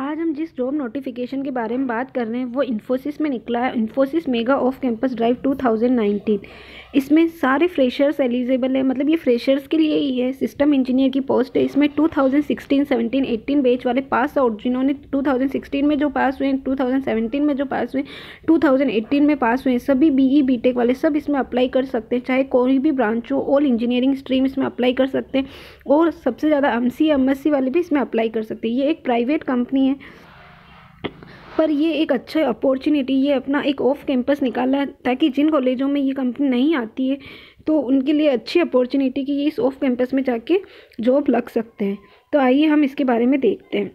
आज हम जिस जॉब नोटिफिकेशन के बारे में बात कर रहे हैं वो इन्फोसिस में निकला है। Infosys mega off campus drive 2019। इसमें सारे फ्रेशर्स एलिजिबल है, मतलब ये फ्रेशर्स के लिए ही है। सिस्टम इंजीनियर की पोस्ट है। इसमें 2016, 17, 18 बैच वाले पास आउट, जिन्होंने 2016 में जो पास हुए, 2017 में जो पास हुए, 2018 में पास हुए, सभी बीई बीटेक वाले सब इसमें अप्लाई कर सकते हैं। चाहे कोई भी ब्रांच हो, ऑल इंजीनियरिंग स्ट्रीम इसमें अप्लाई कर सकते हैं। और सबसे ज़्यादा MSc वाले भी इसमें अप्लाई कर सकते हैं। ये एक प्राइवेट कंपनी है, पर ये एक अच्छा अपॉर्चुनिटी, ये अपना एक ऑफ कैंपस निकाला है ताकि जिन कॉलेजों में ये कंपनी नहीं आती है तो उनके लिए अच्छी अपॉर्चुनिटी कि ये इस ऑफ कैंपस में जाके जॉब लग सकते हैं। तो आइए हम इसके बारे में देखते हैं।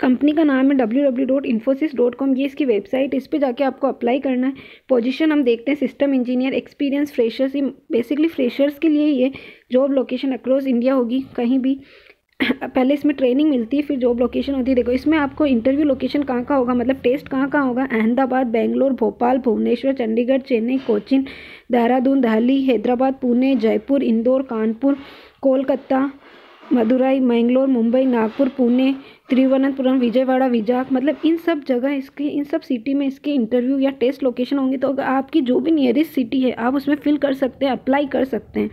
कंपनी का नाम है www.infosys.com। ये इसकी वेबसाइट, इस पे जाके आपको अप्लाई करना है। पोजीशन हम देखते हैं सिस्टम इंजीनियर, एक्सपीरियंस फ्रेशर्स। ये बेसिकली फ्रेशर्स के लिए ये जॉब लोकेशन अक्रॉस इंडिया होगी, कहीं भी। पहले इसमें ट्रेनिंग मिलती है, फिर जॉब लोकेशन होती है। देखो इसमें आपको इंटरव्यू लोकेशन कहाँ का होगा, मतलब टेस्ट कहाँ का होगा। अहमदाबाद, बेंगलोर, भोपाल, भुवनेश्वर, चंडीगढ़, चेन्नई, कोचीन, देहरादून, दिल्ली, हैदराबाद, पुणे, जयपुर, इंदौर, कानपुर, कोलकाता, मदुरई, मैंगलोर, मुंबई, नागपुर, पुणे, तिरुवनंतपुरम, विजयवाड़ा, विजाक, मतलब इन सब जगह इसके, इन सब सिटी में इसके इंटरव्यू या टेस्ट लोकेशन होंगे। तो अगर आपकी जो भी नियरेस्ट सिटी है आप उसमें फिल कर सकते हैं, अप्लाई कर सकते हैं,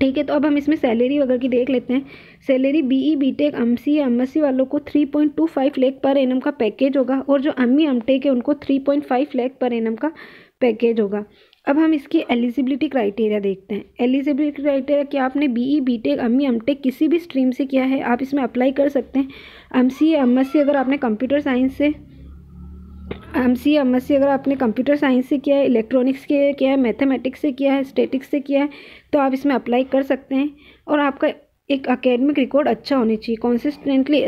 ठीक है। तो अब हम इसमें सैलरी वगैरह की देख लेते हैं। Salary BE BTech, MCA, MSc वालों को 3.25 लाख पर एनम का पैकेज होगा और जो एमई एमटेक है उनको 3.5 लाख पर एनम का पैकेज होगा। अब हम इसकी एलिजिबिलिटी क्राइटेरिया देखते हैं। एलिजिबिलिटी क्राइटेरिया कि आपने बीई बीटेक, एमई एमटेक किसी भी स्ट्रीम से किया है आप इसमें अप्लाई कर सकते हैं। एमसीए, एमएससी अगर आपने कंप्यूटर साइंस से, एमसीए एमएससी अगर आपने कंप्यूटर साइंस से किया है, इलेक्ट्रॉनिक्स के किया है, मैथमेटिक्स से किया है, स्टैटिक्स से किया है, तो आप इसमें अप्लाई कर सकते हैं। और आपका एक एकेडमिक रिकॉर्ड अच्छा होना चाहिए, consistently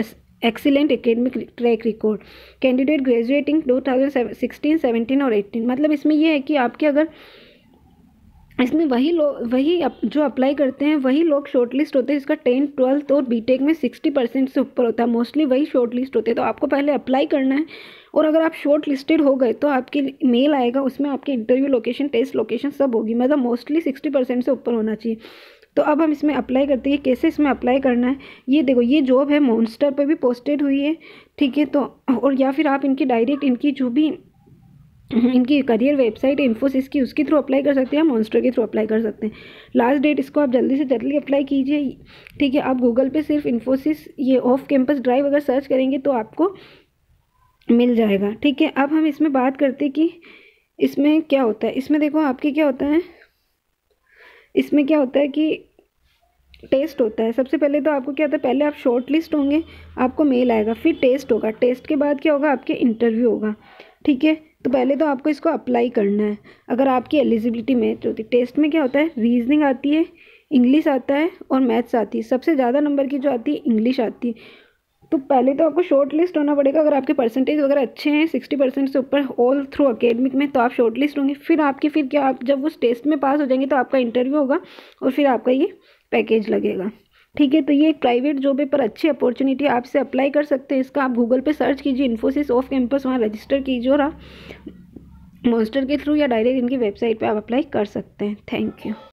excellent academic track record. Candidate graduating 2016, 17 और 18, मतलब इसमें यह है कि आपके अगर इसमें वही जो अप्लाई करते हैं वही लोग शॉर्टलिस्ट होते हैं। इसका 10, 12 और बीटेक में 60% से ऊपर होता है, मोस्टली वही शॉर्टलिस्ट होते हैं। तो आपको पहले अप्लाई करना है और अगर आप शॉर्ट लिस्टेड हो गए तो आपके मेल आएगा, उसमें आपके इंटरव्यू लोकेशन, टेस्ट लोकेशन सब होगी, मतलब मोस्टली 60% से ऊपर होना चाहिए। तो अब हम इसमें अप्लाई करते हैं, कैसे इसमें अप्लाई करना है। ये देखो ये जॉब है मॉन्स्टर पे भी पोस्टेड हुई है, ठीक है। तो और या फिर आप इनकी डायरेक्ट, इनकी जो भी इनकी करियर वेबसाइट इन्फोसिस की, उसके थ्रू अप्लाई कर सकते हैं, मॉन्स्टर के थ्रू अप्लाई कर सकते हैं। लास्ट डेट इसको आप जल्दी से जल्दी अप्लाई कीजिए, ठीक है। आप गूगल पे सिर्फ इन्फोसिस ये ऑफ कैंपस ड्राइव अगर सर्च करेंगे तो आपको मिल जाएगा, ठीक है। अब हम इसमें बात करते हैं कि इसमें क्या होता है। इसमें देखो आपके क्या होता है, इसमें क्या होता है कि टेस्ट होता है। सबसे पहले तो आपको क्या होता है, पहले आप शॉर्ट लिस्ट होंगे, आपको मेल आएगा, फिर टेस्ट होगा, टेस्ट के बाद क्या होगा, आपके इंटरव्यू होगा, ठीक है। तो पहले तो आपको इसको अप्लाई करना है अगर आपकी एलिजिबिलिटी मैच होती है। टेस्ट में क्या होता है, रीजनिंग आती है, इंग्लिश आता है और मैथ्स आती है। सबसे ज़्यादा नंबर की जो आती है इंग्लिश आती है। तो पहले तो आपको शॉर्ट लिस्ट होना पड़ेगा। अगर आपके परसेंटेज वगैरह अच्छे हैं 60% से ऊपर ऑल थ्रू एकेडमिक में, तो आप शॉर्ट लिस्ट होंगे। फिर आपके फिर क्या, आप जब उस टेस्ट में पास हो जाएंगे तो आपका इंटरव्यू होगा और फिर आपका ये पैकेज लगेगा, ठीक है। तो ये एक प्राइवेट जॉब है पर अच्छी अपॉर्चुनिटी, आपसे अप्लाई कर सकते हैं। इसका आप गूगल पे सर्च कीजिए इन्फोसिस ऑफ कैंपस, वहाँ रजिस्टर कीजिए और आप मॉन्स्टर के थ्रू या डायरेक्ट इनकी वेबसाइट पर आप अप्लाई कर सकते हैं। Thank you.